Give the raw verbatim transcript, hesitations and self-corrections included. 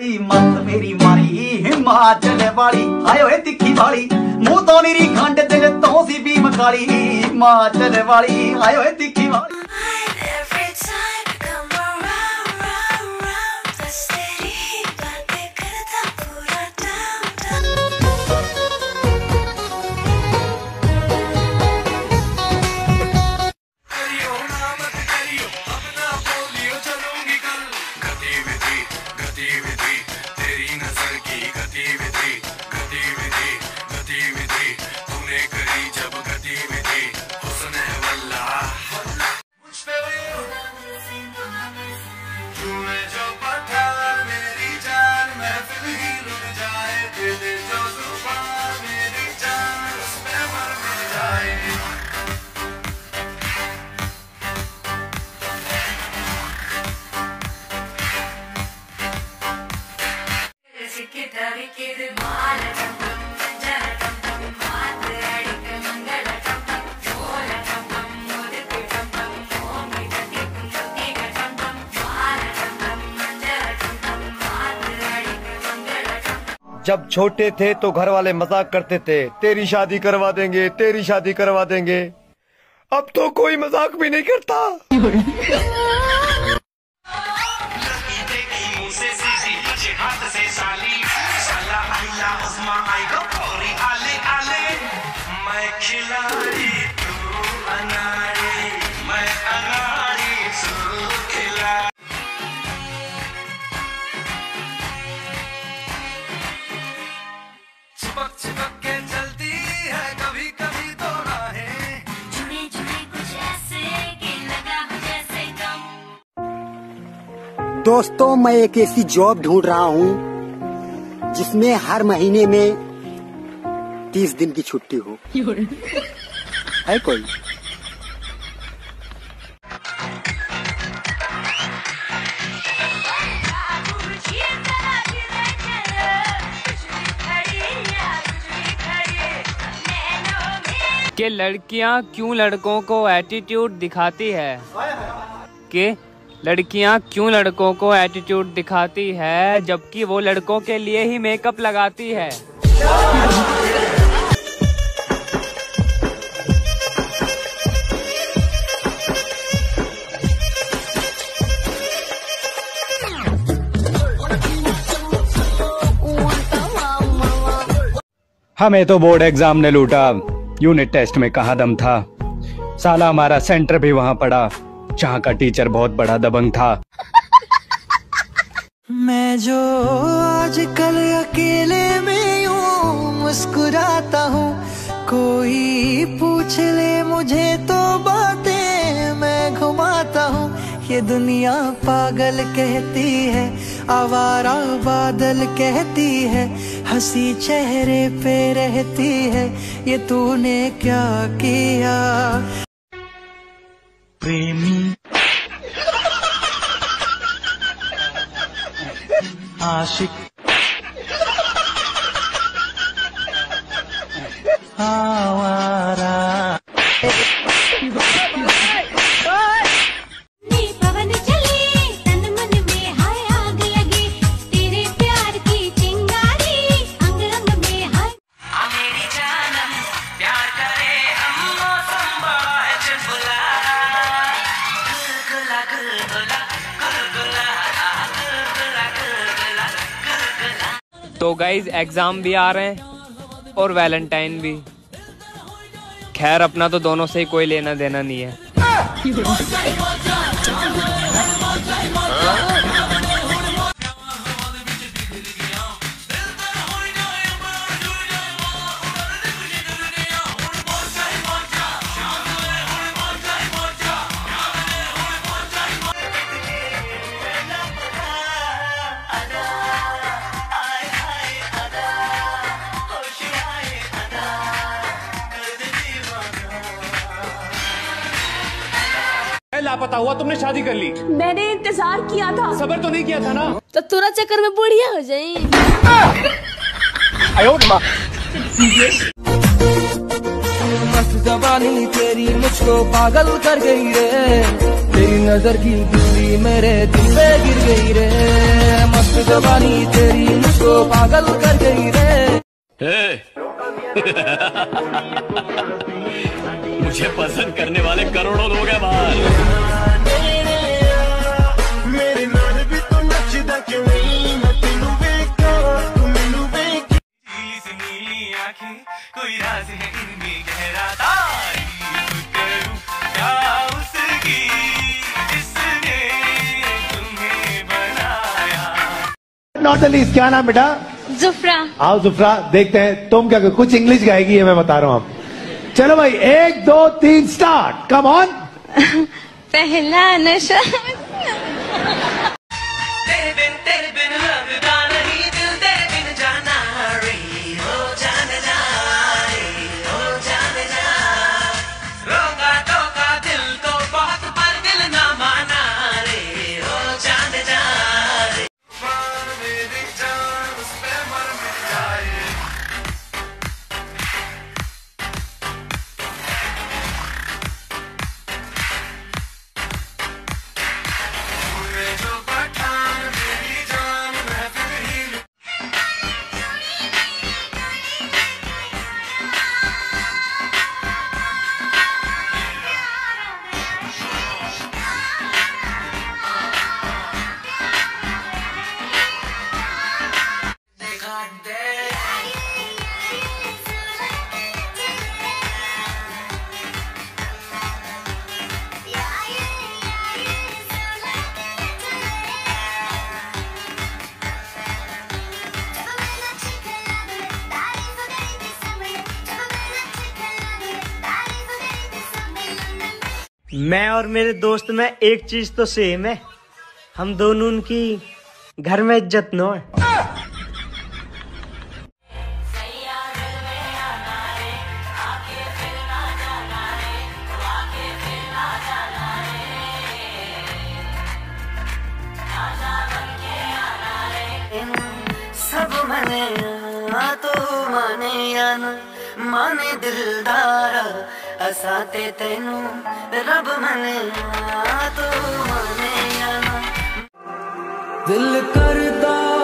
मत मेरी मारी हिमाचल वाली आयो है तिखी वाली मुंह तो मेरी खंड दिल तो सी भी मकाली हिमाचल वाली आयो है तिखी वाली। जब छोटे थे तो घर वाले मजाक करते थे, तेरी शादी करवा देंगे तेरी शादी करवा देंगे, अब तो कोई मजाक भी नहीं करता। दोस्तों, मैं एक ऐसी जॉब ढूंढ रहा हूँ जिसमें हर महीने में तीस दिन की छुट्टी हो। है कोई? के लड़कियाँ क्यों लड़कों को एटीट्यूड दिखाती है? के लड़कियां क्यों लड़कों को एटीट्यूड दिखाती है जबकि वो लड़कों के लिए ही मेकअप लगाती है। हमें तो बोर्ड एग्जाम ने लूटा, यूनिट टेस्ट में कहाँ दम था, साला हमारा सेंटर भी वहाँ पड़ा जहाँ का टीचर बहुत बड़ा दबंग था। मैं जो आजकल अकेले में हूँ मुस्कुराता हूँ, कोई पूछ ले मुझे तो बातें मैं घुमाता हूँ। ये दुनिया पागल कहती है, आवारा बादल कहती है, हंसी चेहरे पे रहती है, ये तूने क्या किया। प्रेमी आशिक आवारा नी पवन चले तन मन में हाय आग लगे, तेरे प्यार की चिंगारी अंग रंग में हाय। मेरी जानम प्यार करे हम मौसम बड़ा है चुलबुला। तो गाइज एग्जाम भी आ रहे हैं और वैलेंटाइन भी। खैर अपना तो दोनों से ही कोई लेना देना नहीं है। लापता हुआ, तुमने शादी कर ली? मैंने इंतजार किया था, सबर तो नहीं किया था ना। तो तुरा चक्कर में बुढ़िया हो जाए। आयो मां। जवानी तेरी मुझको पागल कर गई रे, तेरी नजर की बिजली मेरे दिल पे गिर गई रे, मस्त जवानी तेरी मुझको पागल कर गई रे। hey! मुझे पसंद करने वाले करोड़ों लोग हैं बाहर। कोई राज है इनमें गहरा करूं क्या उसकी जिसने तुम्हें बनाया। नॉट लीस्ट, क्या नाम बेटा? जुफ्रा। आओ जुफ्रा, देखते हैं तुम क्या कुछ इंग्लिश गाएगी, ये मैं बता रहा हूँ। चलो भाई, एक दो तीन स्टार्ट, कम ऑन। पहला नशा मैं और मेरे दोस्त में एक चीज तो सेम है, हम दोनों उनकी घर में इज्जत न हो। सब मने आ तो माने आना, माने दिलदारा असाते तेनू रब मने आ तो माने आना। दिल करता